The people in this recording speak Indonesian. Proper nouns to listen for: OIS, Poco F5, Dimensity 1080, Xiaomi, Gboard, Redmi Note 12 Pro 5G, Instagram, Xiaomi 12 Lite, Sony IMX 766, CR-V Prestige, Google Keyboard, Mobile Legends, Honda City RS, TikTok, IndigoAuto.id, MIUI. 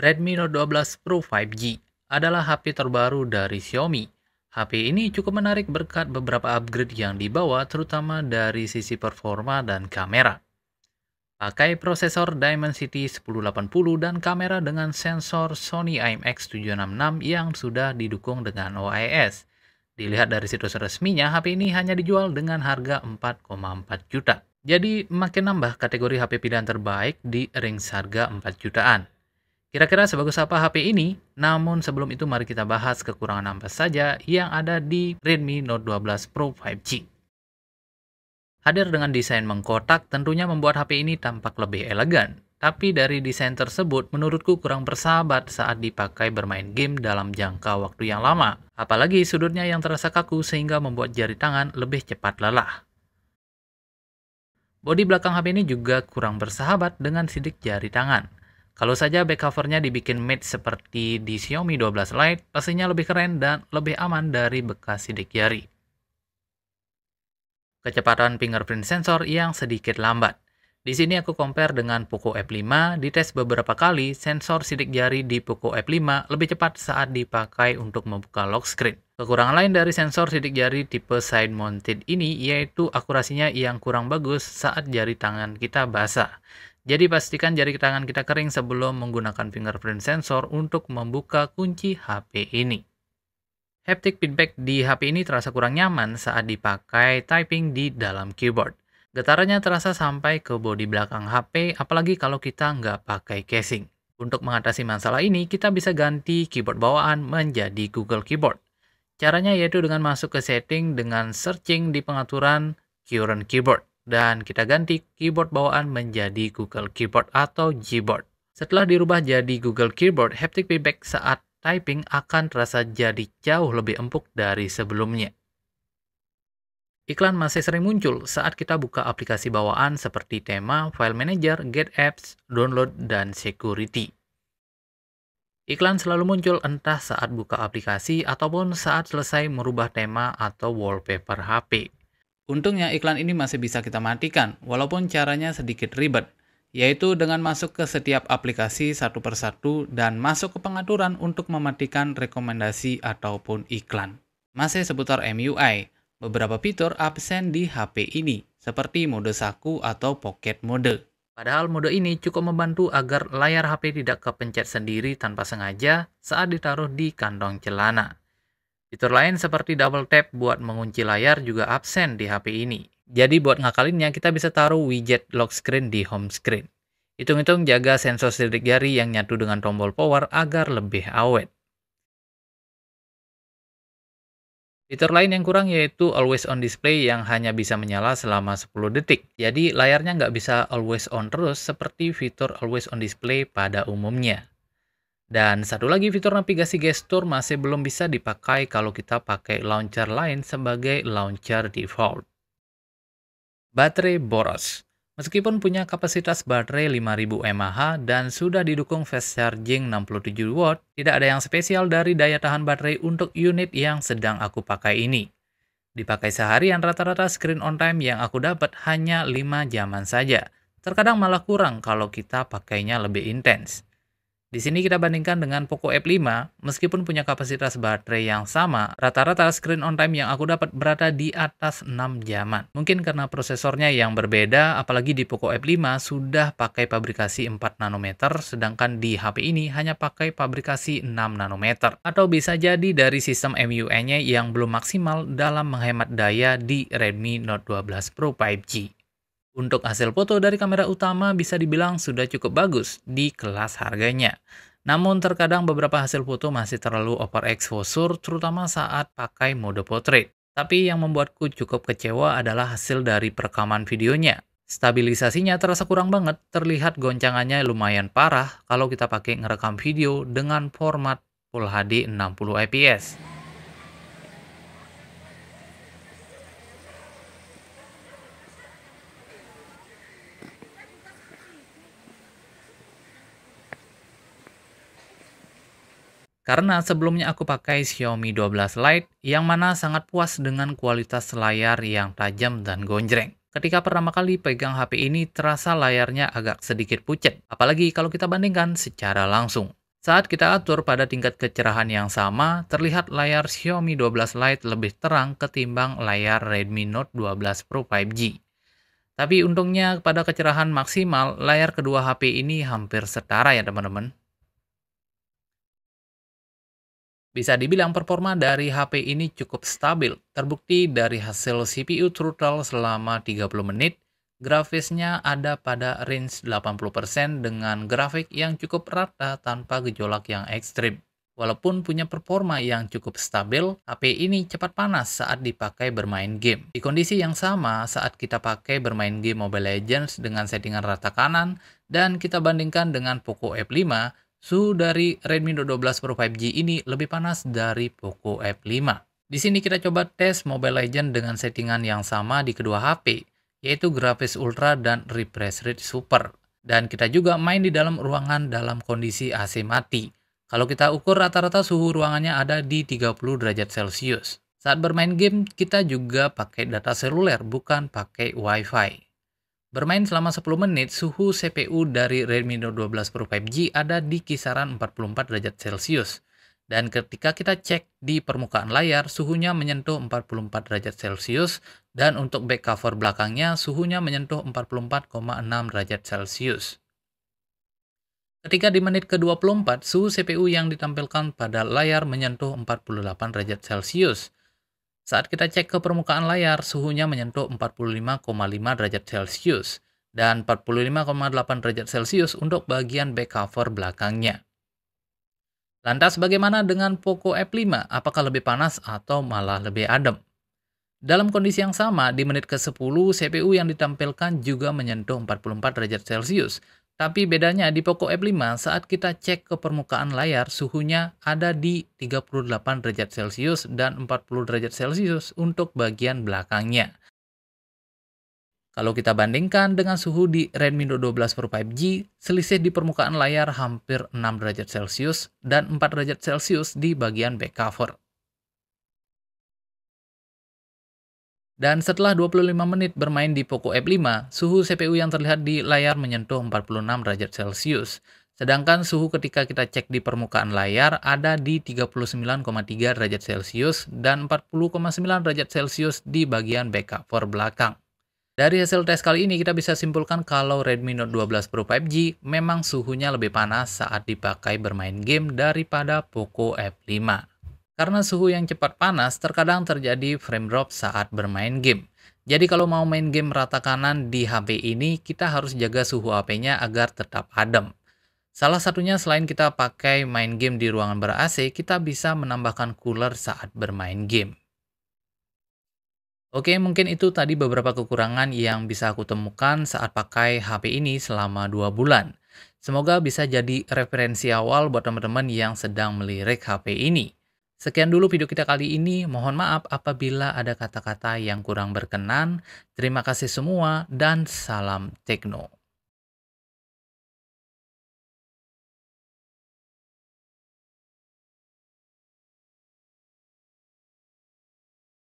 Redmi Note 12 Pro 5G adalah HP terbaru dari Xiaomi. HP ini cukup menarik berkat beberapa upgrade yang dibawa, terutama dari sisi performa dan kamera. Pakai prosesor Dimensity 1080 dan kamera dengan sensor Sony IMX 766 yang sudah didukung dengan OIS. Dilihat dari situs resminya, HP ini hanya dijual dengan harga 4,4 juta. Jadi makin nambah kategori HP pilihan terbaik di range harga 4 jutaan. Kira-kira sebagus apa HP ini? Namun sebelum itu mari kita bahas kekurangan apa saja yang ada di Redmi Note 12 Pro 5G. Hadir dengan desain mengkotak tentunya membuat HP ini tampak lebih elegan. Tapi dari desain tersebut menurutku kurang bersahabat saat dipakai bermain game dalam jangka waktu yang lama. Apalagi sudutnya yang terasa kaku sehingga membuat jari tangan lebih cepat lelah. Bodi belakang HP ini juga kurang bersahabat dengan sidik jari tangan. Kalau saja back covernya dibikin matte seperti di Xiaomi 12 Lite, pastinya lebih keren dan lebih aman dari bekas sidik jari. Kecepatan fingerprint sensor yang sedikit lambat. Di sini aku compare dengan Poco F5, dites beberapa kali, sensor sidik jari di Poco F5 lebih cepat saat dipakai untuk membuka lock screen. Kekurangan lain dari sensor sidik jari tipe side mounted ini yaitu akurasinya yang kurang bagus saat jari tangan kita basah. Jadi pastikan jari tangan kita kering sebelum menggunakan fingerprint sensor untuk membuka kunci HP ini. Haptic feedback di HP ini terasa kurang nyaman saat dipakai typing di dalam keyboard. Getarannya terasa sampai ke bodi belakang HP, apalagi kalau kita nggak pakai casing. Untuk mengatasi masalah ini, kita bisa ganti keyboard bawaan menjadi Google Keyboard. Caranya yaitu dengan masuk ke setting dengan searching di pengaturan Current Keyboard. Dan kita ganti keyboard bawaan menjadi Google Keyboard atau Gboard. Setelah dirubah jadi Google Keyboard, haptic feedback saat typing akan terasa jadi jauh lebih empuk dari sebelumnya. Iklan masih sering muncul saat kita buka aplikasi bawaan seperti tema, file manager, get apps, download, dan security. Iklan selalu muncul entah saat buka aplikasi ataupun saat selesai merubah tema atau wallpaper HP. Untungnya iklan ini masih bisa kita matikan, walaupun caranya sedikit ribet, yaitu dengan masuk ke setiap aplikasi satu persatu dan masuk ke pengaturan untuk mematikan rekomendasi ataupun iklan. Masih seputar MIUI. Beberapa fitur absen di HP ini, seperti mode saku atau pocket mode. Padahal mode ini cukup membantu agar layar HP tidak kepencet sendiri tanpa sengaja saat ditaruh di kantong celana. Fitur lain seperti double tap buat mengunci layar juga absen di HP ini. Jadi buat ngakalinnya kita bisa taruh widget lock screen di home screen. Hitung-hitung jaga sensor sidik jari yang nyatu dengan tombol power agar lebih awet. Fitur lain yang kurang yaitu always on display yang hanya bisa menyala selama 10 detik. Jadi layarnya nggak bisa always on terus seperti fitur always on display pada umumnya. Dan satu lagi fitur navigasi gestur masih belum bisa dipakai kalau kita pakai launcher lain sebagai launcher default. Baterai boros. Meskipun punya kapasitas baterai 5000 mAh dan sudah didukung fast charging 67W, tidak ada yang spesial dari daya tahan baterai untuk unit yang sedang aku pakai ini. Dipakai seharian rata-rata screen on time yang aku dapat hanya 5 jaman saja. Terkadang malah kurang kalau kita pakainya lebih intens. Di sini kita bandingkan dengan Poco F5, meskipun punya kapasitas baterai yang sama, rata-rata screen on time yang aku dapat berada di atas 6 jaman. Mungkin karena prosesornya yang berbeda, apalagi di Poco F5 sudah pakai pabrikasi 4nm, sedangkan di HP ini hanya pakai pabrikasi 6nm. Atau bisa jadi dari sistem MIUI-nya yang belum maksimal dalam menghemat daya di Redmi Note 12 Pro 5G. Untuk hasil foto dari kamera utama bisa dibilang sudah cukup bagus di kelas harganya. Namun terkadang beberapa hasil foto masih terlalu overexposure terutama saat pakai mode portrait. Tapi yang membuatku cukup kecewa adalah hasil dari perekaman videonya. Stabilisasinya terasa kurang banget, terlihat goncangannya lumayan parah kalau kita pakai ngerekam video dengan format Full HD 60fps. Karena sebelumnya aku pakai Xiaomi 12 Lite yang mana sangat puas dengan kualitas layar yang tajam dan gonjreng. Ketika pertama kali pegang HP ini terasa layarnya agak sedikit pucat, apalagi kalau kita bandingkan secara langsung. Saat kita atur pada tingkat kecerahan yang sama, terlihat layar Xiaomi 12 Lite lebih terang ketimbang layar Redmi Note 12 Pro 5G. Tapi untungnya pada kecerahan maksimal, layar kedua HP ini hampir setara ya teman-teman. Bisa dibilang performa dari HP ini cukup stabil, terbukti dari hasil CPU throttle selama 30 menit. Grafisnya ada pada range 80% dengan grafik yang cukup rata tanpa gejolak yang ekstrim. Walaupun punya performa yang cukup stabil, HP ini cepat panas saat dipakai bermain game. Di kondisi yang sama, saat kita pakai bermain game Mobile Legends dengan settingan rata kanan, dan kita bandingkan dengan Poco F5, suhu dari Redmi Note 12 Pro 5G ini lebih panas dari Poco F5. Di sini kita coba tes Mobile Legends dengan settingan yang sama di kedua HP, yaitu grafis ultra dan refresh rate super. Dan kita juga main di dalam ruangan dalam kondisi AC mati. Kalau kita ukur rata-rata suhu ruangannya ada di 30 derajat Celcius. Saat bermain game, kita juga pakai data seluler, bukan pakai Wi-Fi. Bermain selama 10 menit, suhu CPU dari Redmi Note 12 Pro 5G ada di kisaran 44 derajat Celcius. Dan ketika kita cek di permukaan layar, suhunya menyentuh 44 derajat Celcius, dan untuk back cover belakangnya, suhunya menyentuh 44,6 derajat Celcius. Ketika di menit ke-24, suhu CPU yang ditampilkan pada layar menyentuh 48 derajat Celcius. Saat kita cek ke permukaan layar, suhunya menyentuh 45,5 derajat Celcius, dan 45,8 derajat Celcius untuk bagian back cover belakangnya. Lantas bagaimana dengan Poco F5? Apakah lebih panas atau malah lebih adem? Dalam kondisi yang sama, di menit ke-10, CPU yang ditampilkan juga menyentuh 44 derajat Celcius. Tapi bedanya di Poco F5, saat kita cek ke permukaan layar, suhunya ada di 38 derajat Celcius dan 40 derajat Celcius untuk bagian belakangnya. Kalau kita bandingkan dengan suhu di Redmi Note 12 Pro 5G, selisih di permukaan layar hampir 6 derajat Celcius dan 4 derajat Celcius di bagian back cover. Dan setelah 25 menit bermain di Poco F5, suhu CPU yang terlihat di layar menyentuh 46 derajat Celcius. Sedangkan suhu ketika kita cek di permukaan layar ada di 39,3 derajat Celcius dan 40,9 derajat Celcius di bagian back cover belakang. Dari hasil tes kali ini kita bisa simpulkan kalau Redmi Note 12 Pro 5G memang suhunya lebih panas saat dipakai bermain game daripada Poco F5. Karena suhu yang cepat panas terkadang terjadi frame drop saat bermain game. Jadi kalau mau main game rata kanan di HP ini kita harus jaga suhu HP-nya agar tetap adem. Salah satunya selain kita pakai main game di ruangan ber-AC, kita bisa menambahkan cooler saat bermain game. Oke, mungkin itu tadi beberapa kekurangan yang bisa aku temukan saat pakai HP ini selama 2 bulan. Semoga bisa jadi referensi awal buat teman-teman yang sedang melirik HP ini. Sekian dulu video kita kali ini, mohon maaf apabila ada kata-kata yang kurang berkenan. Terima kasih semua dan salam tekno.